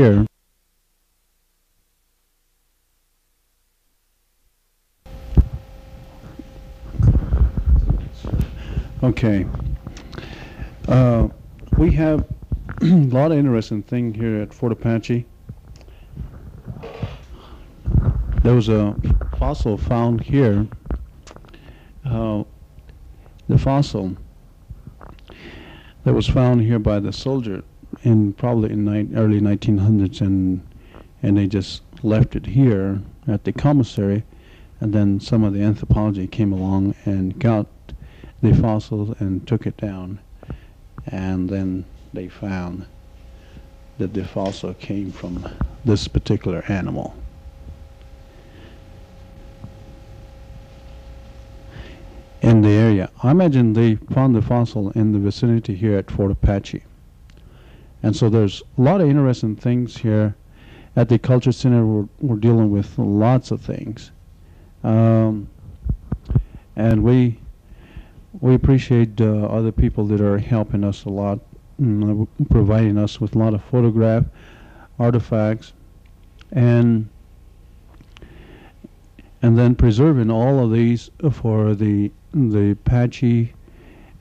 here. Okay. We have a lot of interesting things here at Fort Apache. There was a fossil found here. The fossil that was found here by the soldier in probably in early 1900s, and they just left it here at the commissary, and then some of the anthropology came along and got the fossil and took it down, and then they found that the fossil came from this particular animal. In the area, I imagine they found the fossil in the vicinity here at Fort Apache. And so there's a lot of interesting things here. At the Culture Center, we're dealing with lots of things. And we appreciate other people that are helping us a lot, providing us with a lot of photograph, artifacts, and then preserving all of these for the Apache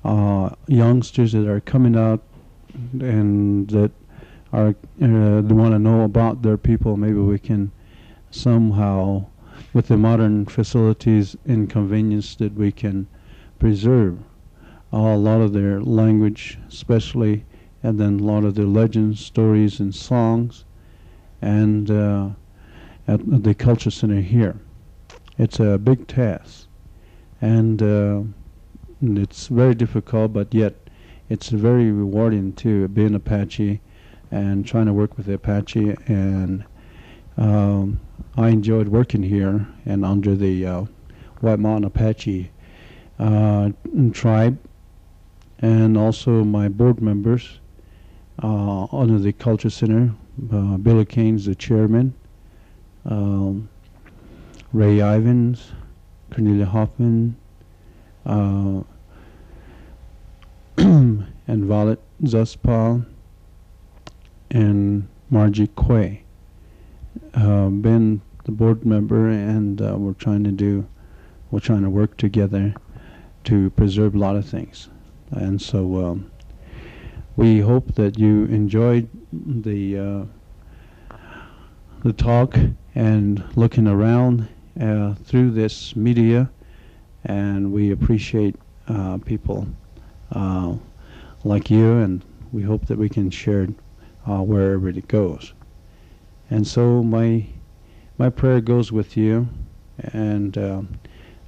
youngsters that are coming out and that are want to know about their people. Maybe we can somehow, with the modern facilities and convenience, that we can preserve a lot of their language, especially, and then a lot of their legends, stories, and songs. And at the Culture Center here, it's a big task, and it's very difficult, but yet it's very rewarding to be an Apache and trying to work with the Apache. And I enjoyed working here and under the White Mountain Apache tribe, and also my board members under the Culture Center. Billy Kane's the chairman, Ray Ivins, Cornelia Hoffman, and Violet Zaspal, and Margie Quay. Ben, the board member, and we're trying to work together to preserve a lot of things. And so we hope that you enjoyed the talk and looking around through this media, and we appreciate people like you, and we hope that we can share it wherever it goes. And so my prayer goes with you, and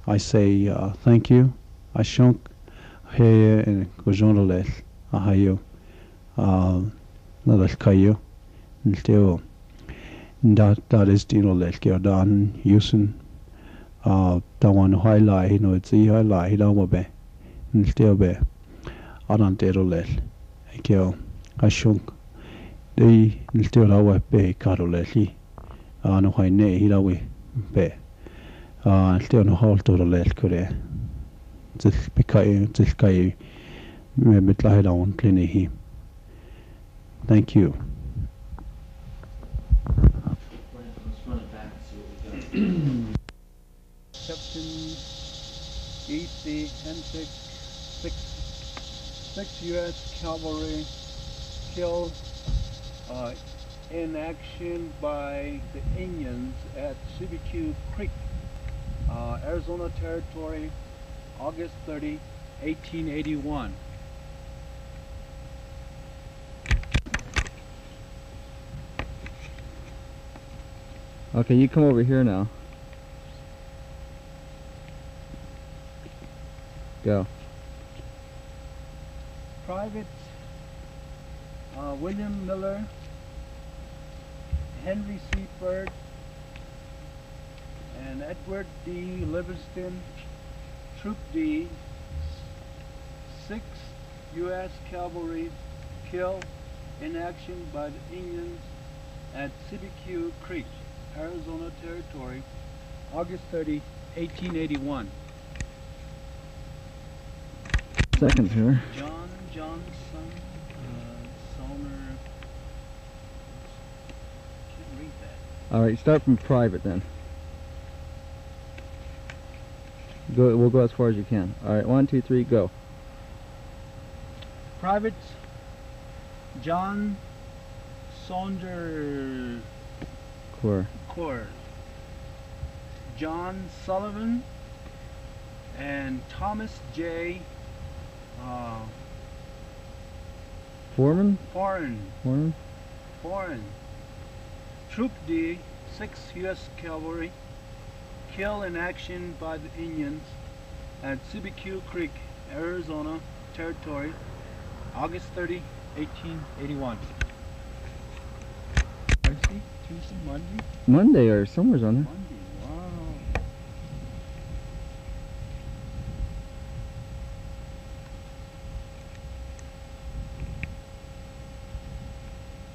I say thank you. Ashonk heye and kujonolel ahayo nadalkayo nteo that is dino lelkeo dan yusen tawan hailai no itzi hailai damobe nteo be adantero lel ekeo ashonk dei nteo lawa be karoleli ano haine hirawe be nteo no haltoro lel kure Thank you. Captain E.C. Hensick, 6 U.S. Cavalry killed in action by the Indians at Cibecue Creek, Arizona Territory, August 30, 1881. Okay, you come over here now. Go. Private William Miller, Henry C. Bird, and Edward D. Livingston, Troop D, 6 U.S. Cavalry killed in action by the Indians at Cibecue Creek, Arizona Territory, August 30, 1881. Seconds here. John Saunders, All right, start from private then. Go, we'll go as far as you can. All right, 1, 2, 3, go. Private John Saunders Corps, John Sullivan, and Thomas J. Foreman? Foreman. Troop D, 6th U.S. Cavalry, killed in action by the Indians at Cibecue Creek, Arizona Territory, August 30, 1881. Thursday, Tuesday, Monday? Monday or somewhere's on there. Monday.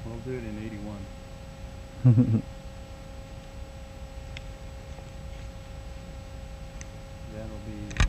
We'll do it in 81. That'll be...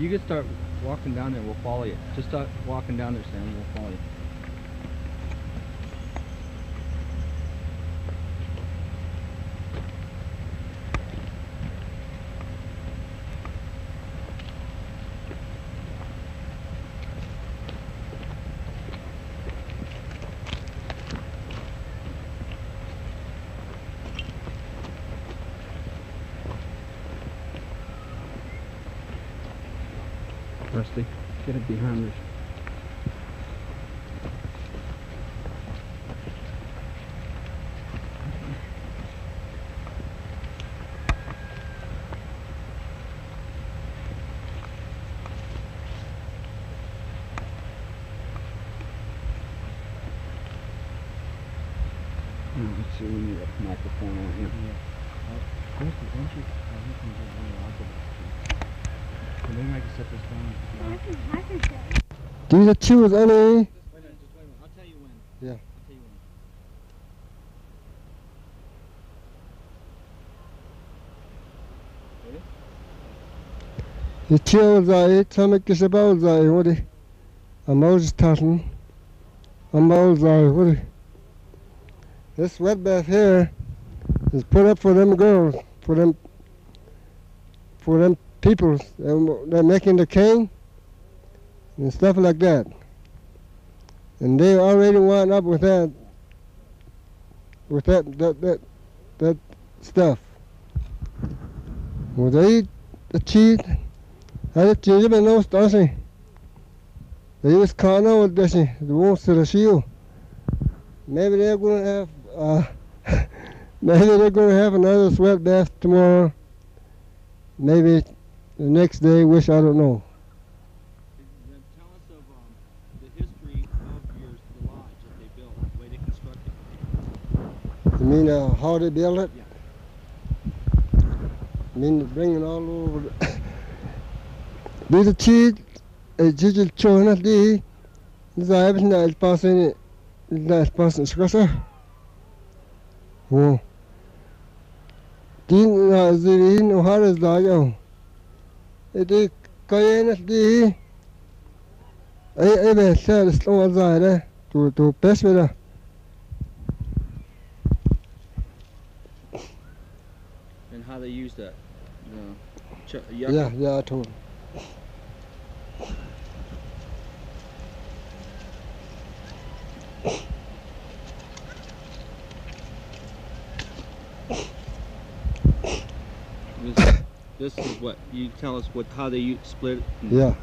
You can start walking down there, we'll follow you. Just start walking down there, Sam, we'll follow you. Rusty, get it behind us. Let's see, we need a microphone on here. Yeah. Rusty, don't you? Maybe I can set this down. Do the choose, Ellie. Just wait a minute. I'll tell you when. Yeah. I'll tell you when. Ready? The choose, I stomach is about I woody. A Moses Tutton. A Moses I woody. This wet bath here is put up for them girls, for them people, they're making the cane and stuff like that. And they already wound up with that stuff. Well, they eat the cheese, I don't know what they use cano with this, they won't sit a shield. Maybe they're going to have, another sweat bath tomorrow. Maybe the next day, wish I don't know. Then tell us of the history of the lodge that they built, the way they constructed it. You mean how they built it? Yeah. I mean bringing all over. These cheese, just showing us the. These are everything that is passing. That is passing sugar. Oh. Din, the din, how is that? دي كاينت دي اي اي الثالث الاول ظاهره تو بس ولا and how they used that yeah I told him. This is what you tell us what how they split it. Yeah.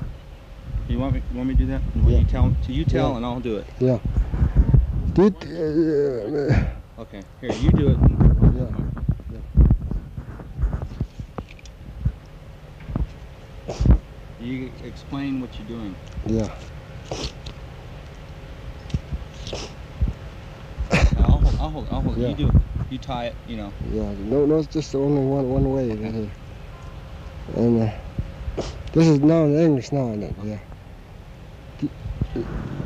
You want me to do that? Yeah. You tell yeah. And I'll do it. Yeah. Did okay. Here you do it. Yeah. Yeah. You explain what you're doing. Yeah. I'll hold it. Yeah. You do it. You tie it. You know. Yeah. No, it's just only one way. Okay. Right here. And this is now in English now, isn't it? Yeah.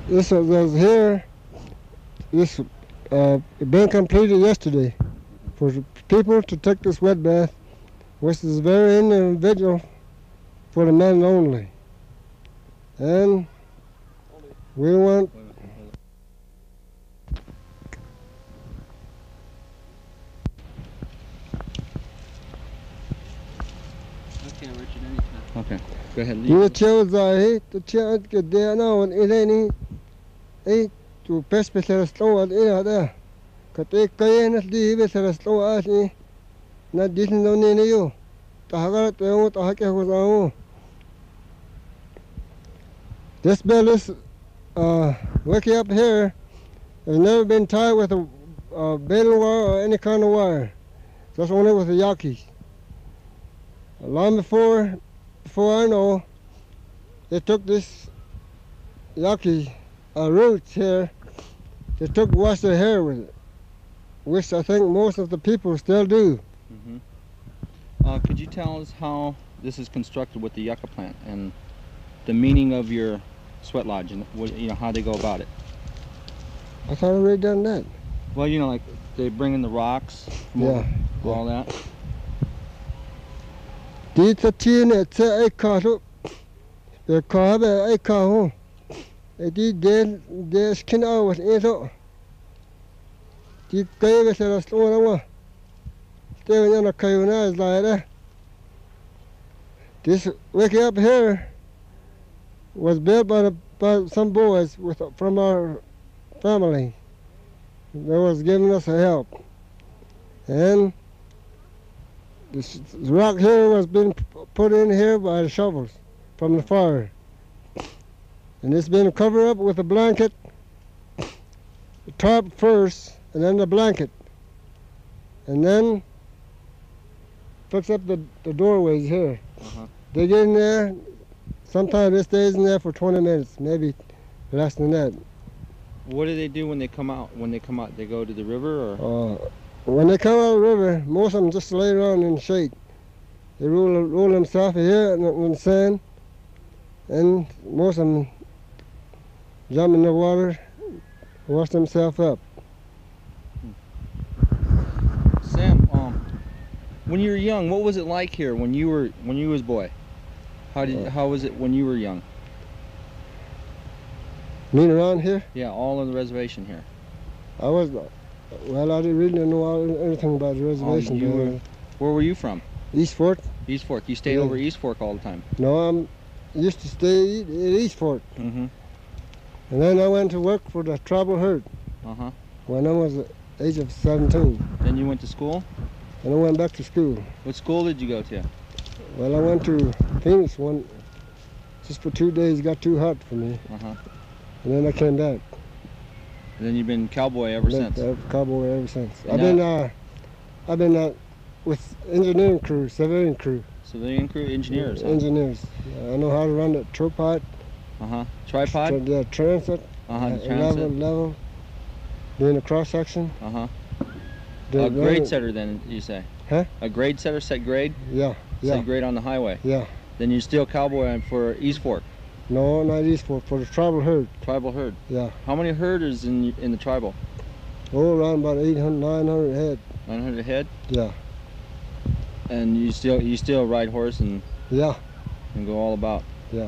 This was here. This been completed yesterday for people to take this wet bath, which is very individual for the men only. And we want. Okay, go ahead. You chose the child get there now and it ain't eight to pass with a slow at it other. Cut a cayenne leave it a slow as me. Not didn't know any you. The Hagar to own the Haka was our own. This bell is working up here has never been tied with a baling wire or any kind of wire. That's only with the Yaquis. Long before I know, they took this Yaqui roots here, they wash their hair with it, which I think most of the people still do. Mm-hmm. Could you tell us how this is constructed with the yucca plant and the meaning of your sweat lodge and how they go about it? I thought I already done that. Well, like they bring in the rocks, yeah, all that. These are tin at a car, the car, a car. They skin out with it. They gave us a stone one. They were in a cayuna like that. This wicket up here was built by some boys from our family. They was giving us help. And this rock here was being put in here by the shovels from the fire. And it's been covered up with a blanket, the tarp first, and then the blanket. And then fix up the doorways here. Uh-huh. They get in there, sometimes it stays in there for 20 minutes, maybe less than that. What do they do when they come out? When they come out, they go to the river or? When they come out of the river, most of them just lay around in the shade. They roll themselves here in the sand, and most of them jump in the water, wash themselves up. Sam, when you were young, what was it like here when you was a boy? How was it when you were young? Mean around here? Yeah, all on the reservation here. I was. Well, I didn't really know anything about the reservation. Where were you from? East Fork. East Fork. You stayed over East Fork all the time? No, I used to stay at East Fork. Mm-hmm. And then I went to work for the tribal herd. Uh-huh. When I was the age of 17. Then you went to school? And I went back to school. What school did you go to? Well, I went to Phoenix just for 2 days. It got too hot for me. Uh-huh. And then I came back. And then you've been cowboy ever since. Cowboy ever since. And I've been with engineering crew, civilian crew. Civilian crew, engineers. Engineers. I know how to run the tripod. Uh-huh. Tripod. The transit. Uh-huh. Level. Doing the cross section. Uh-huh. A grade setter, then you say. Huh? A grade setter, set grade. Yeah. Yeah. Set grade on the highway. Yeah. Then you still cowboy for East Fork. No, not East Fork, for the tribal herd. Tribal herd? Yeah. How many herders in the tribal? Oh, around about 800, 900 head. 900 head? Yeah. And you still ride horse and... Yeah. and go all about. Yeah.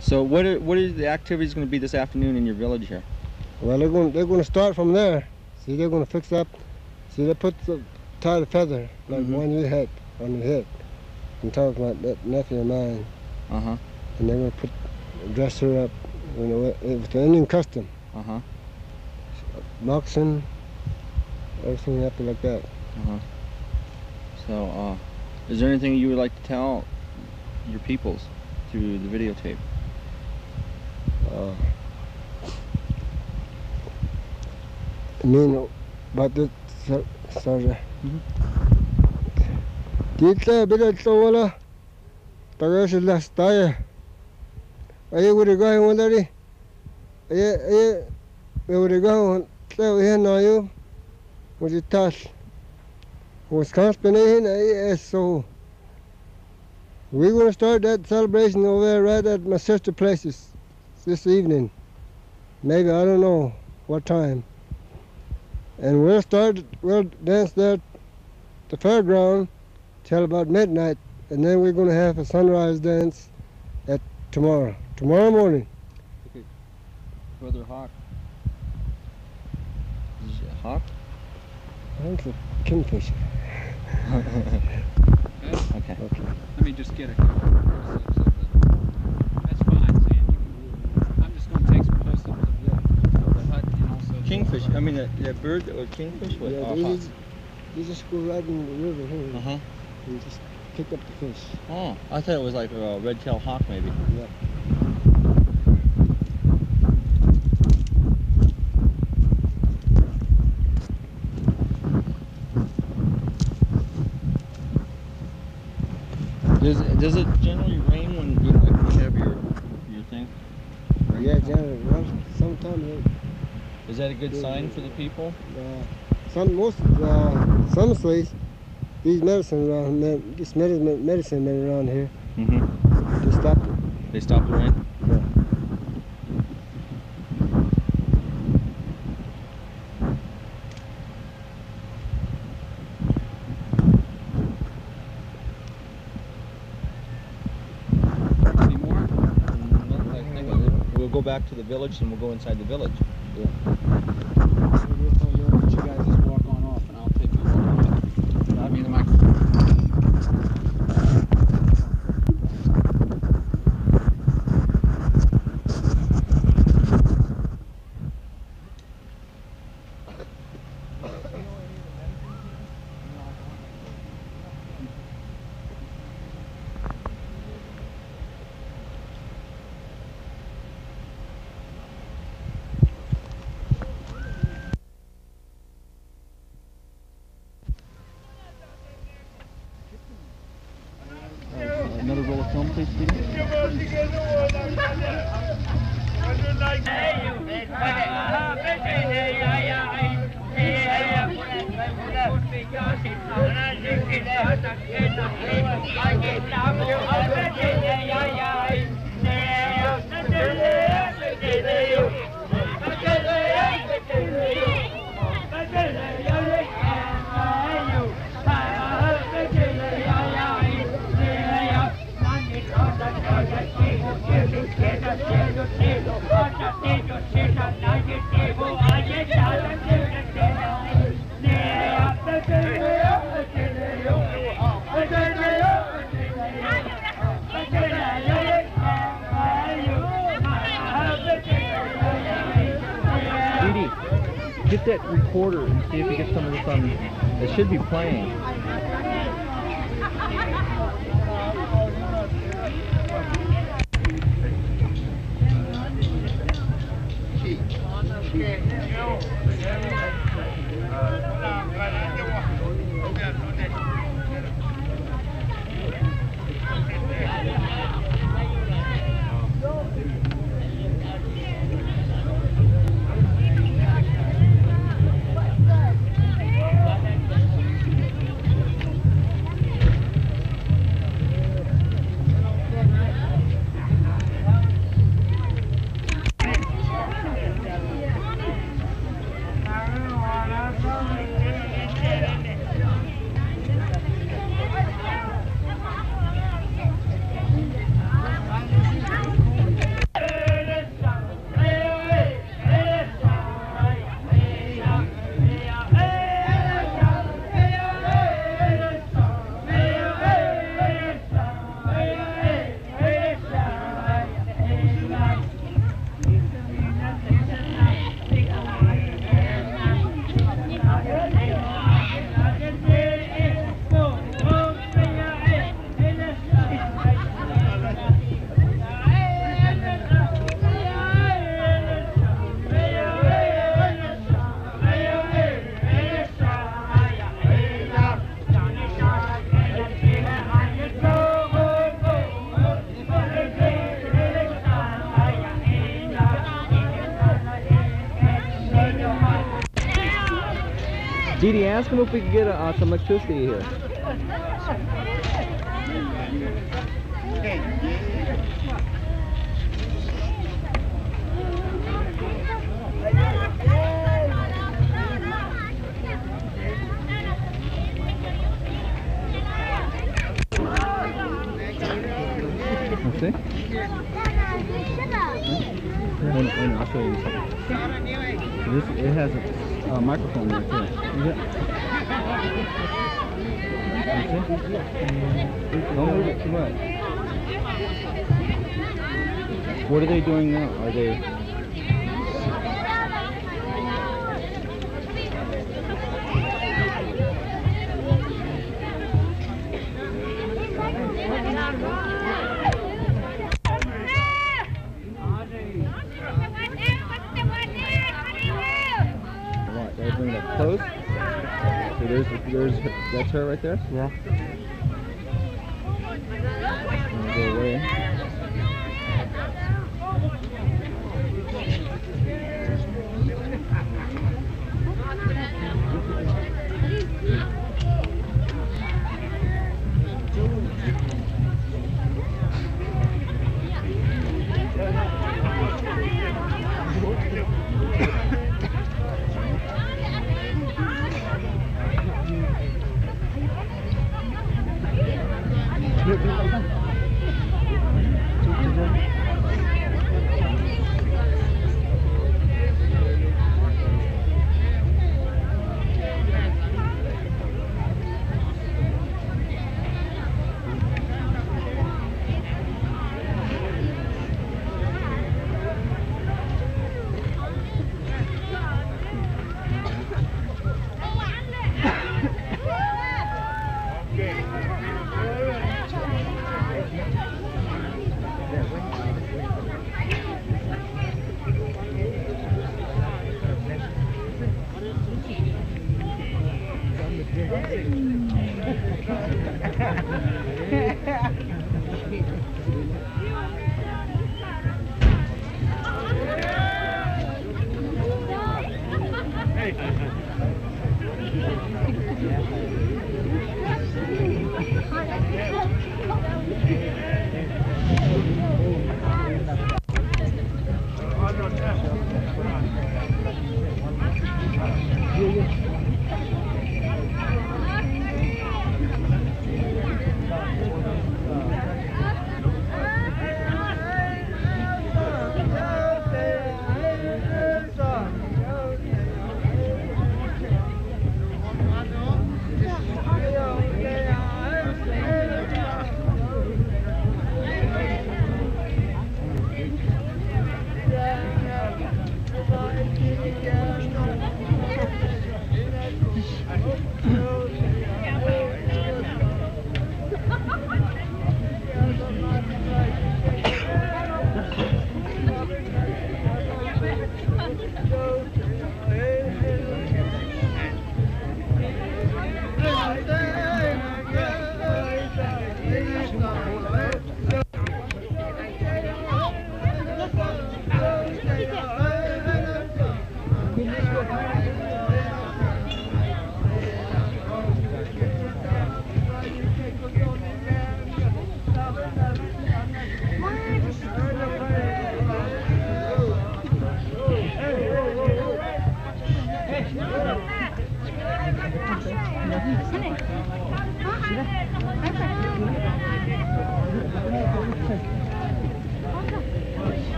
So what are the activities going to be this afternoon in your village here? Well, they're going to start from there. See, they're going to fix up. See, they put the tie the feather like one you had on your head. I'm talking about that nephew of mine. Uh-huh. And they're going to dress her up, you know, with the Indian custom. Uh-huh. Boxing, everything happened like that. Uh-huh. So, is there anything you would like to tell your peoples through the videotape? I mean, about this, sorry. Kita bila tawala, tagas lah staya. Ayah urigah yang mana ni? Ayah urigah yang ayah nayu, mesti tas. Was constantly so we're going to start that celebration over there right at my sister's places this evening. Maybe, I don't know what time. And we'll dance there at the fairground till about midnight, and then we're going to have a sunrise dance at tomorrow morning. Okay. Brother Hawk. Is it Hawk? I don't think Kingfisher. Okay. Let me just get a couple of those. That's fine, Sam. I'm just going to take some posts up the hut and also. Kingfish. I mean, that bird that was kingfish was off. You just go right in the river here. Uh huh. You just pick up the fish. Oh, I thought it was like a red-tailed hawk, maybe. Yeah. Does it generally rain when you have your thing? Yeah, generally. Well, sometimes. Is that a good sign for the people? Some places, these medicine men around here. Mm-hmm. They stop it. They stop the rain. Yeah. Back to the village, and we'll go inside the village. Yeah. You guys just walk on off, and I'll take my microphone. I'll be the Get that recorder and see if you get some of this on. It should be playing. Edie, ask him if we can get some electricity here. Let's see. And I'll show you something. This, it has a microphone right there. Yeah. Don't move it too much. What are they doing now? Are they... Close. So that's her right there? Yeah. Go away.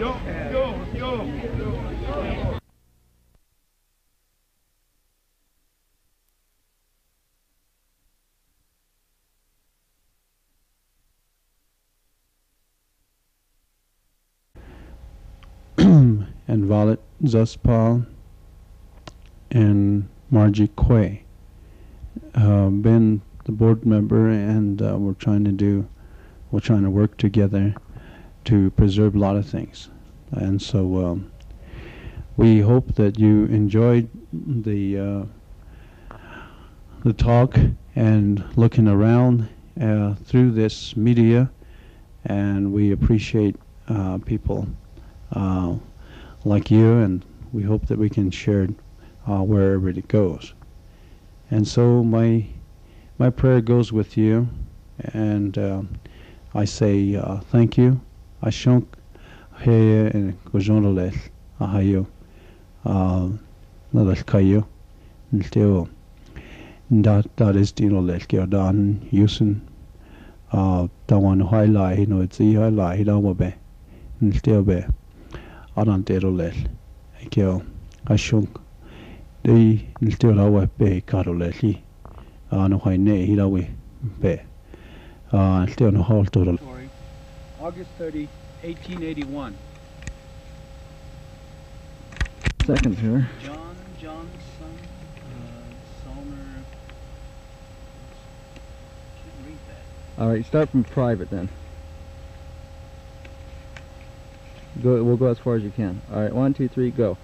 Yo. And Violet Zaspal and Margie Quay. Been the board member, and we're trying to work together to preserve a lot of things. And so we hope that you enjoyed the talk and looking around through this media, and we appreciate people like you, and we hope that we can share wherever it goes. And so my prayer goes with you, and I say thank you. Ashonk Heye and Kojonoleth Ahayo Nadalkayo Nteo Ndat is Dino Lethio Dan Yusen Tawan High Lai no it's E High Lai Dawabe Nteobe Adantero Leth Akio Ashonk Dei Nteorawe Be Karolethi No High Ne Hidawe Be Nteo No Hall Total. August 30, 1881. Second here. John Johnson, Salmer. Can't read that. All right, start from private then. Go. We'll go as far as you can. All right, 1, 2, 3, go.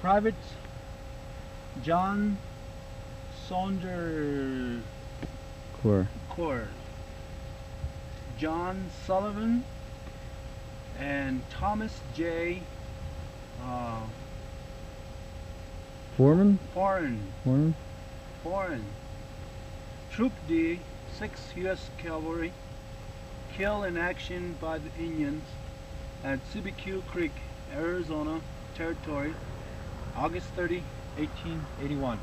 Private John Saunders. Corps. John Sullivan and Thomas J. Foreman? Foreman. Troop D, 6th U.S. Cavalry, killed in action by the Indians at Cibecue Creek, Arizona Territory, August 30, 1881.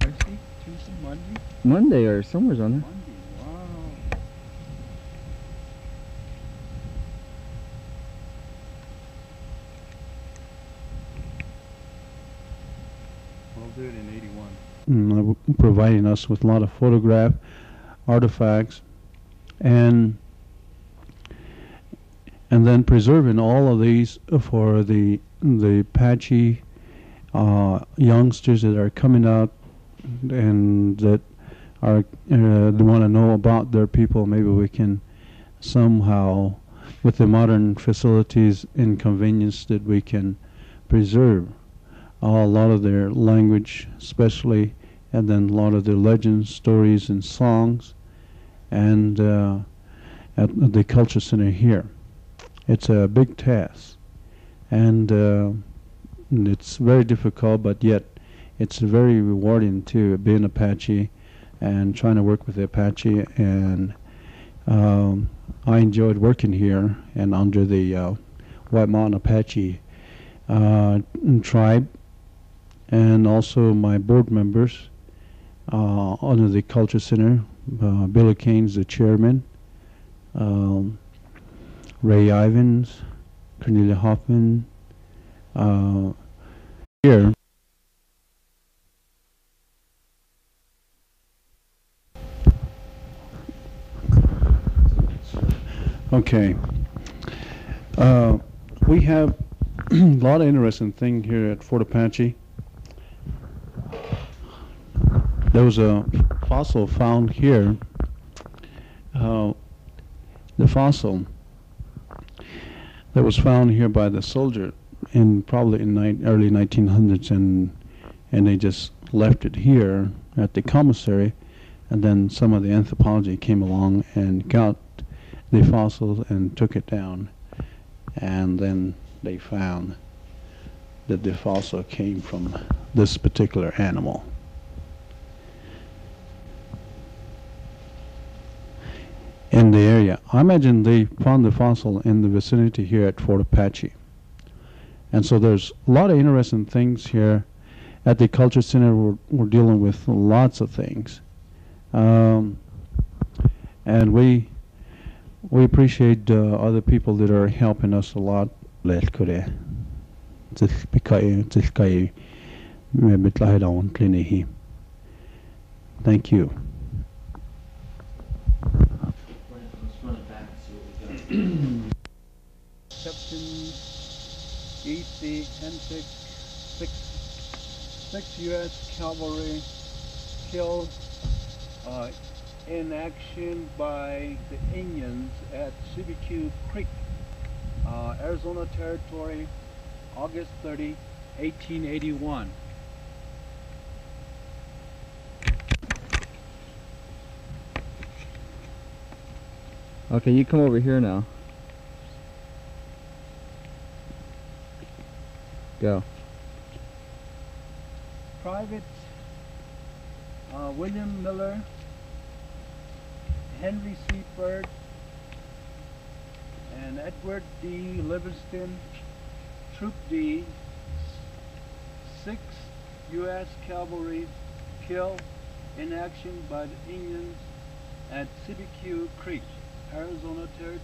Thursday, Tuesday, Monday? Monday or somewhere's on there. Monday. Providing us with a lot of photograph artifacts, and then preserving all of these for the Apache youngsters that are coming out and that are want to know about their people. Maybe we can somehow, with the modern facilities and convenience, that we can preserve a lot of their language, especially, and then a lot of their legends, stories, and songs, and at the Culture Center here. It's a big task, and it's very difficult, but yet it's very rewarding to being Apache and trying to work with the Apache, and I enjoyed working here and under the White Mountain Apache tribe, and also my board members, under the Culture Center, Bill O'Kane's the chairman, Ray Ivins, Cornelia Hoffman, here. Okay. We have a lot of interesting things here at Fort Apache. There was a fossil found here. The fossil that was found here by the soldier in probably in early 1900s, and they just left it here at the commissary, and then some of the anthropology came along and got the fossil and took it down, and then they found that the fossil came from this particular animal. In the area, I imagine they found the fossil in the vicinity here at Fort Apache, and so there's a lot of interesting things here at the Culture Center. We're dealing with lots of things, and we We appreciate other people that are helping us a lot. Thank you. Captain E.C. Hensick, 6 U.S. Cavalry killed in action by the Indians at Cibecue Creek, Arizona Territory, August 30, 1881. Okay, you come over here now. Go. Private William Miller, Henry C. Bird, and Edward D. Livingston, Troop D, 6 U.S. Cavalry killed in action by the Indians at Cibecue Creek, Arizona Territory,